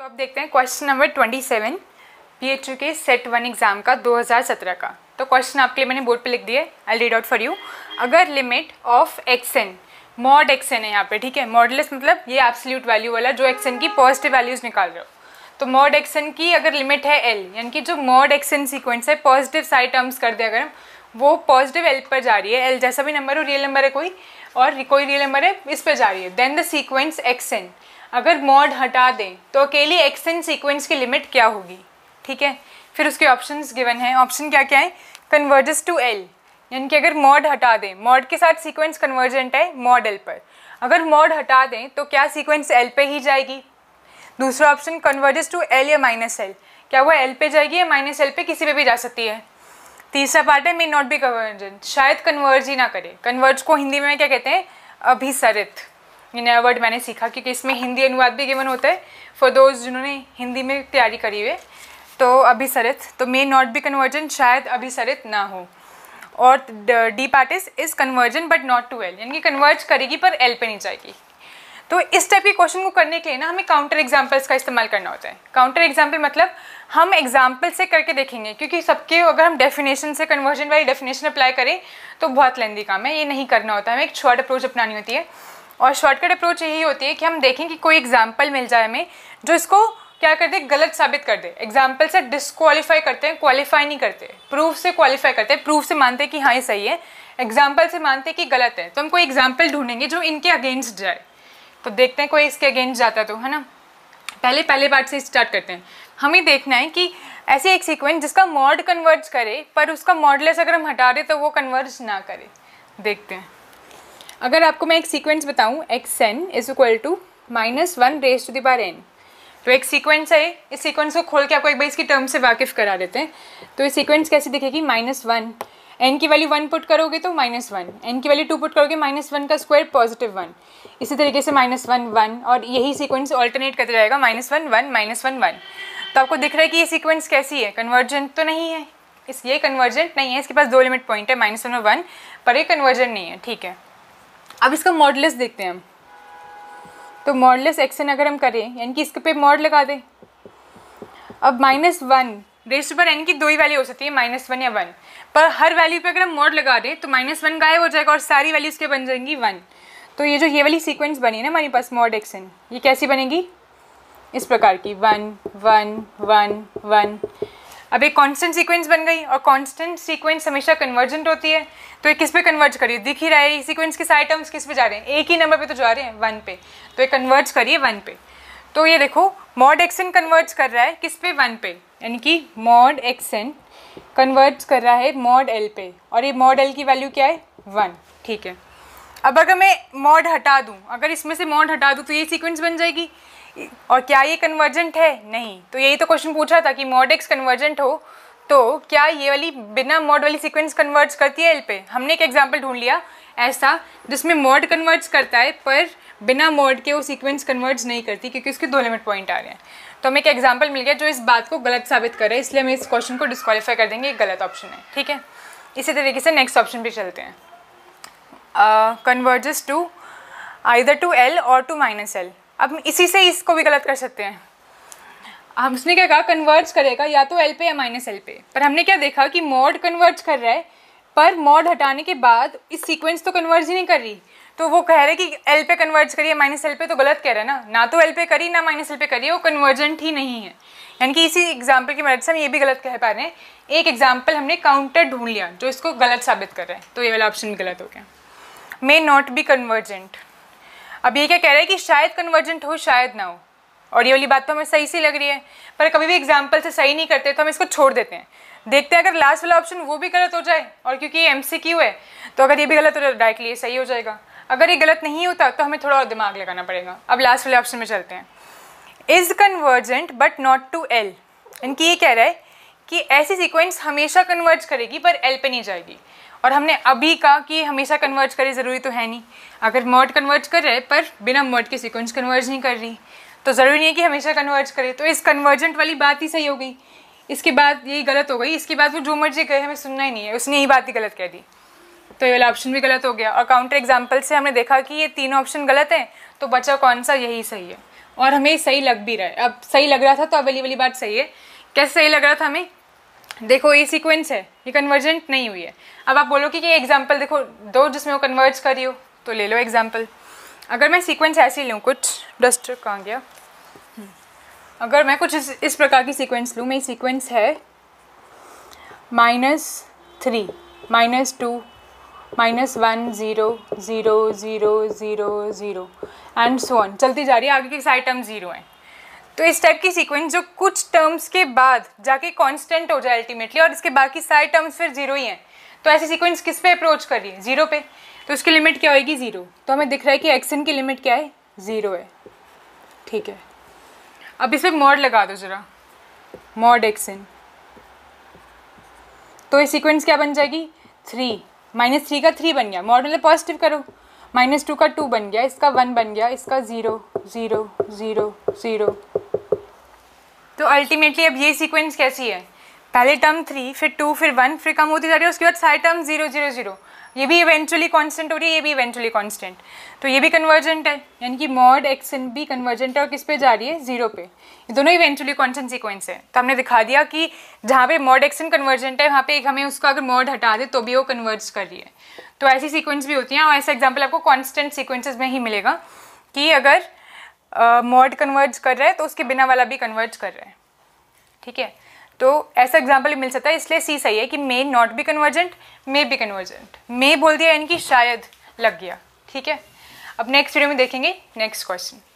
तो अब देखते हैं क्वेश्चन नंबर 27 PHU के सेट 1 एग्जाम का 2017 का। तो क्वेश्चन आपके लिए मैंने बोर्ड पे लिख दिया है, I read out for you. अगर limit of xn, mod xn है यहाँ पे, ठीक है, मॉडलेस मतलब ये एब्सोल्यूट वैल्यू वाला जो xn की पॉजिटिव वैल्यूज निकाल रहे हो, तो मॉड xn की अगर लिमिट है l, यानी कि जो मॉड xn सीक्वेंस है पॉजिटिव साइड टर्म्स कर दिया अगर वो पॉजिटिव l पर जा रही है, l जैसा भी नंबर हो, रियल नंबर है कोई और कोई रियल नंबर है इस पर जा रही है, देन द सीक्वेंस xn, अगर मॉड हटा दें तो अकेली xn सीक्वेंस की लिमिट क्या होगी, ठीक है। फिर उसके ऑप्शंस गिवन हैं, ऑप्शन क्या क्या है, कन्वर्जेस टू l, यानी कि अगर मॉड हटा दें, मॉड के साथ सीक्वेंस कन्वर्जेंट है मॉड l पर, अगर मॉड हटा दें तो क्या सीक्वेंस l पे ही जाएगी। दूसरा ऑप्शन कन्वर्जेस टू l या माइनस l, क्या वो l पे जाएगी या माइनस l पे, किसी पे भी जा सकती है। तीसरा पार्ट है मे नॉट बी कन्वर्जेंट, शायद कन्वर्ज ही ना करे, कन्वर्ज को हिंदी में क्या कहते हैं, अभिसरित, ये नया वर्ड मैंने सीखा क्योंकि इसमें हिंदी अनुवाद भी गिवन होता है फॉर दोज जिन्होंने हिंदी में तैयारी करी हुई, तो अभिसरित, तो मे नॉट बी कन्वर्जेंट शायद अभिसरित ना हो। और D part is convergent but not to L, यानी कि कन्वर्ज करेगी पर एल पे नहीं जाएगी। तो इस टाइप के क्वेश्चन को करने के लिए ना हमें काउंटर एग्जाम्पल्स का इस्तेमाल करना होता है। काउंटर एग्जाम्पल मतलब हम एग्जाम्पल से करके देखेंगे, क्योंकि सबके अगर हम डेफिनेशन से कन्वर्जन वाली डेफिनेशन अप्लाई करें तो बहुत लेंदी काम है, ये नहीं करना होता, हमें एक शॉर्ट अप्रोच अपनानी होती है। और शॉर्टकट अप्रोच यही होती है कि हम देखें कि कोई एग्जाम्पल मिल जाए हमें जो इसको क्या कर दे, गलत साबित कर दे। एग्जाम्पल से डिसक्वालीफाई करते हैं, क्वालिफाई नहीं करते, प्रूफ से क्वालिफाई करते हैं, प्रूफ से मानते हैं कि हाँ ये सही है, एग्जाम्पल से मानते हैं कि गलत है। तो हम कोई एग्जाम्पल ढूंढेंगे जो इनके अगेंस्ट जाए, तो देखते हैं कोई इसके अगेंस्ट जाता तो है ना। पहले पार्ट से स्टार्ट करते हैं, हमें देखना है कि ऐसे एक सीक्वेंस जिसका मॉड कन्वर्ज करे पर उसका मॉडलेस अगर हम हटा दें तो वो कन्वर्ज ना करे। देखते हैं, अगर आपको मैं एक सीक्वेंस बताऊं xn is equal to -1 raised to the power n, तो एक सीक्वेंस है, इस सीक्वेंस को खोल के आपको एक बार इसकी टर्म से वाकिफ़ करा देते हैं। तो ये सीक्वेंस कैसे दिखेगी, -1, n की वैल्यू 1 पुट करोगे तो -1, n की वैल्यू 2 पुट करोगे -1 का स्क्वायर +1, इसी तरीके से -1 1, और यही सीक्वेंस ऑल्टरनेट करते रहेगा -1 1 -1 1। तो आपको दिख रहा है कि ये सीक्वेंस कैसी है, कन्वर्जेंट तो नहीं है, ये कन्वर्जेंट नहीं है, इसके पास दो लिमिट पॉइंट है -1 और 1, पर ये कन्वर्जेंट नहीं है, ठीक है। अब इसका मॉडलेस देखते हैं हम, तो मॉडलेस xn अगर हम करें, यानी कि इसके पे मॉड लगा दें। अब -1 raised to the power n की दो ही वैल्यू हो सकती है, -1 या 1, पर हर वैल्यू पे अगर हम मॉड लगा दें तो -1 गायब हो जाएगा और सारी वैल्यूज के बन जाएंगी 1। तो ये जो ये वाली सीक्वेंस बनी ना हमारे पास मॉड xn, ये कैसी बनेगी, इस प्रकार की 1 1 1 1। अब एक कांस्टेंट सीक्वेंस बन गई, और कांस्टेंट सीक्वेंस हमेशा कन्वर्जेंट होती है, तो ये किस पे कन्वर्ज करिए, दिख ही रहा है सीक्वेंस के सारे टर्म्स किस पे जा रहे हैं, एक ही नंबर पे तो जा रहे हैं 1 पे, तो ये कन्वर्ज करिए 1 पे। तो ये देखो मॉड xn कन्वर्ज कर रहा है किस पे, 1 पे, यानी कि मॉड xn कन्वर्ज कर रहा है मॉड l पे, और ये मॉड l की वैल्यू क्या है 1, ठीक है। अब अगर मैं मॉड हटा दूँ, अगर इसमें से मॉड हटा दूँ तो ये सीक्वेंस बन जाएगी, और क्या ये कन्वर्जेंट है, नहीं। तो यही तो क्वेश्चन पूछा था कि मॉड x कन्वर्जेंट हो तो क्या ये वाली बिना मॉड वाली सीक्वेंस कन्वर्ज करती है l पे। हमने एक एग्जांपल ढूंढ लिया ऐसा जिसमें मॉड कन्वर्ज करता है पर बिना मॉड के वो सीक्वेंस कन्वर्ज नहीं करती, क्योंकि उसके दो लिमिट पॉइंट आ रहे हैं। तो हमें एक एग्जाम्पल मिल गया जो इस बात को गलत साबित करे, इसलिए हम इस क्वेश्चन को डिस्क्वालीफाई कर देंगे, ये गलत ऑप्शन है, ठीक है। इसी तरीके से नेक्स्ट ऑप्शन पर चलते हैं, converges to either to l और टू -l। अब इसी से इसको भी गलत कर सकते हैं, हमने क्या कहा कन्वर्ज करेगा या तो l पे या -l पे, पर हमने क्या देखा कि मॉड कन्वर्ज कर रहा है पर मॉड हटाने के बाद इस सीक्वेंस तो कन्वर्ज ही नहीं कर रही, तो वो कह रहे कि l पे कन्वर्ज करिए -l पे, तो गलत कह रहा है ना, ना तो l पे करी ना -l पे करिए, वो कन्वर्जेंट ही नहीं है। यानी कि इसी एग्जाम्पल की मदद से हम ये भी गलत कह पा रहे हैं, एक एग्जाम्पल हमने काउंटर ढूंढ लिया जो इसको गलत साबित कर रहा है, तो ये वाला ऑप्शन भी गलत हो गया, मे नॉट बी कन्वर्जेंट। अब ये क्या कह रहा है कि शायद कन्वर्जेंट हो शायद ना हो, और ये वाली बात तो हमें सही सी लग रही है, पर कभी भी एग्जाम्पल से सही नहीं करते तो हम इसको छोड़ देते हैं। देखते हैं अगर लास्ट वाला ऑप्शन वो भी गलत हो जाए, और क्योंकि ये MCQ है तो अगर ये भी गलत हो जाए डायरेक्टली ये सही हो जाएगा, अगर ये गलत नहीं होता तो हमें थोड़ा और दिमाग लगाना पड़ेगा। अब लास्ट वाले ऑप्शन में चलते हैं, is convergent but not to l, इनकी ये कह रहा है कि ऐसी सीक्वेंस हमेशा कन्वर्ज करेगी पर एल पे नहीं जाएगी, और हमने अभी कहा कि हमेशा कन्वर्ज करे ज़रूरी तो है नहीं, अगर मॉड कन्वर्ज कर रहे पर बिना मॉड के सीक्वेंस कन्वर्ज नहीं कर रही तो ज़रूरी नहीं है कि हमेशा कन्वर्ज करे, तो इस कन्वर्जेंट वाली बात ही सही हो गई, इसके बाद यही गलत हो गई, इसके बाद वो जो मर्जी कहे हमें सुनना ही नहीं है, उसने यही बात ही गलत कह दी, तो ये वाला ऑप्शन भी गलत हो गया। और काउंटर एग्जाम्पल से हमने देखा कि ये तीनों ऑप्शन गलत हैं, तो बचा कौन सा, यही सही है। और हमें सही लग भी रहा है। अब सही लग रहा था तो अगली वाली बात सही है। कैसे सही लग रहा था हमें? देखो ये सीक्वेंस है, ये कन्वर्जेंट नहीं हुई है। अब आप बोलो कि ये एग्जाम्पल देखो दो जिसमें वो कन्वर्ज करी हो, तो ले लो एग्जाम्पल। अगर मैं सीक्वेंस ऐसी लूँ, कुछ डस्टर कहाँ गया, अगर मैं कुछ इस प्रकार की सीक्वेंस लूँ, मेरी सीक्वेंस है -3 -2 -1 0 0 0 0 0 एंड सो ऑन, चलती जा रही है, आगे की सारी टर्म जीरो हैं। तो इस टाइप की सीक्वेंस जो कुछ टर्म्स के बाद जाके कांस्टेंट हो जाए अल्टीमेटली, और इसके बाकी सारे टर्म्स फिर जीरो ही हैं, तो ऐसी सीक्वेंस किस पे अप्रोच कर रही है? जीरो पे। तो उसकी लिमिट क्या होगी? जीरो। तो हमें दिख रहा है कि एक्सन की लिमिट क्या है? जीरो है। ठीक है, अब इस पर मॉड लगा दो जरा, मॉड एक्सन। तो ये सीक्वेंस क्या बन जाएगी? 3 -3 का 3 बन गया, मॉड मतलब पॉजिटिव करो, -2 का 2 बन गया, इसका 1 बन गया, इसका 0 0 0 0। तो अल्टीमेटली अब ये सीक्वेंस कैसी है? पहले टर्म 3, फिर 2, फिर 1, फिर कम होती जा रही है, उसके बाद सारे टर्म 0 0 0। ये भी इवेंचुअली कांस्टेंट हो रही है, ये भी इवेंचुअली कांस्टेंट, तो ये भी कन्वर्जेंट है, यानी कि मॉड एक्सन भी कन्वर्जेंट है। और किस पे जा रही है? जीरो पे। ये दोनों इवेंचुअली कांस्टेंट सीक्वेंस है। तो हमने दिखा दिया कि जहाँ पे मॉड एक्सन कन्वर्जेंट है, वहाँ पे एक हमें उसका अगर मॉड हटा दे तो भी वो कन्वर्ज कर रही है। तो ऐसी सीक्वेंस भी होती हैं, और ऐसा एग्जाम्पल आपको कॉन्स्टेंट सीक्वेंसेज में ही मिलेगा कि अगर मॉड कन्वर्ज कर रहा है तो उसके बिना वाला भी कन्वर्ज कर रहा है। ठीक है, तो ऐसा एग्जाम्पल मिल सकता है, इसलिए सी सही है कि may not be convergent, may be convergent. May बोल दिया यानी कि शायद लग गया। ठीक है, अब नेक्स्ट वीडियो में देखेंगे नेक्स्ट क्वेश्चन।